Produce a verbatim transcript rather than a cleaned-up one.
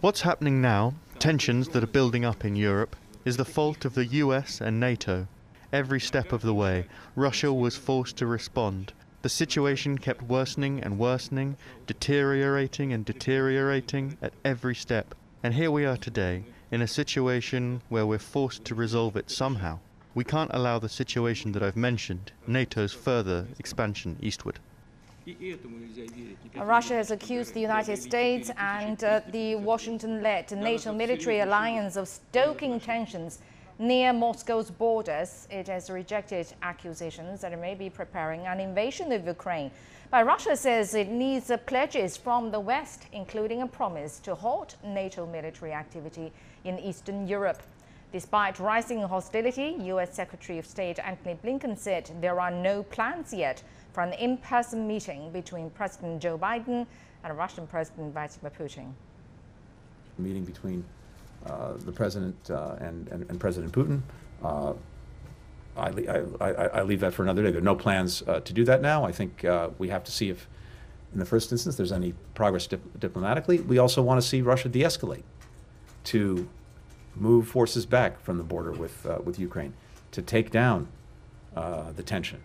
What's happening now, tensions that are building up in Europe, is the fault of the U S and NATO. Every step of the way, Russia was forced to respond. The situation kept worsening and worsening, deteriorating and deteriorating at every step. And here we are today, in a situation where we're forced to resolve it somehow. We can't allow the situation that I've mentioned, NATO's further expansion eastward. Russia has accused the United States and uh, the Washington-led NATO military alliance of stoking tensions near Moscow's borders. It has rejected accusations that it may be preparing an invasion of Ukraine. But Russia says it needs pledges from the West, including a promise to halt NATO military activity in Eastern Europe. Despite rising hostility, U S Secretary of State Anthony Blinken said there are no plans yet for an in-person meeting between President Joe Biden and Russian President Vladimir Putin. A meeting between uh, the President uh, and, and, and President Putin, uh, I, I, I leave that for another day. There are no plans uh, to do that now. I think uh, we have to see if, in the first instance, there's any progress dip diplomatically. We also want to see Russia de-escalate to move forces back from the border with, uh, with Ukraine, to take down uh, the tension.